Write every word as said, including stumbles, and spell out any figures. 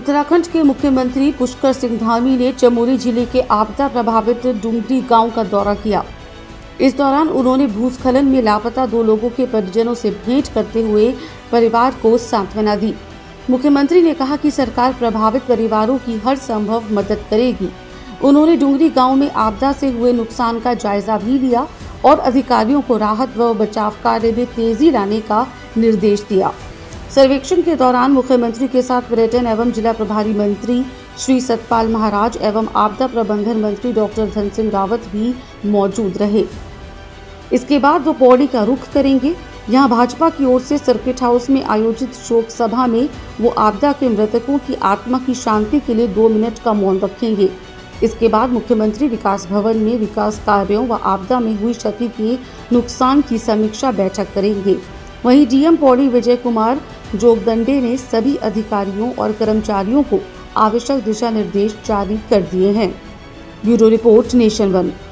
उत्तराखंड के मुख्यमंत्री पुष्कर सिंह धामी ने चमोली जिले के आपदा प्रभावित डुंगरी गांव का दौरा किया। इस दौरान उन्होंने भूस्खलन में लापता दो लोगों के परिजनों से भेंट करते हुए परिवार को सांत्वना दी। मुख्यमंत्री ने कहा कि सरकार प्रभावित परिवारों की हर संभव मदद करेगी। उन्होंने डुंगरी गांव में आपदा से हुए नुकसान का जायजा भी लिया और अधिकारियों को राहत व बचाव कार्य में तेजी लाने का निर्देश दिया। सर्वेक्षण के दौरान मुख्यमंत्री के साथ पर्यटन एवं जिला प्रभारी मंत्री श्री सतपाल महाराज एवं आपदा प्रबंधन मंत्री डॉक्टर धनसिंह रावत भी मौजूद रहे। इसके बाद वो पौड़ी का रुख करेंगे। यहां भाजपा की ओर से सर्किट हाउस में आयोजित शोक सभा में वो आपदा के मृतकों की आत्मा की शांति के लिए दो मिनट का मौन रखेंगे। इसके बाद मुख्यमंत्री विकास भवन में विकास कार्यों व आपदा में हुई क्षति के नुकसान की समीक्षा बैठक करेंगे। वहीं डीएम पौड़ी विजय कुमार जोगदंडे ने सभी अधिकारियों और कर्मचारियों को आवश्यक दिशा निर्देश जारी कर दिए हैं। Bureau report nation one.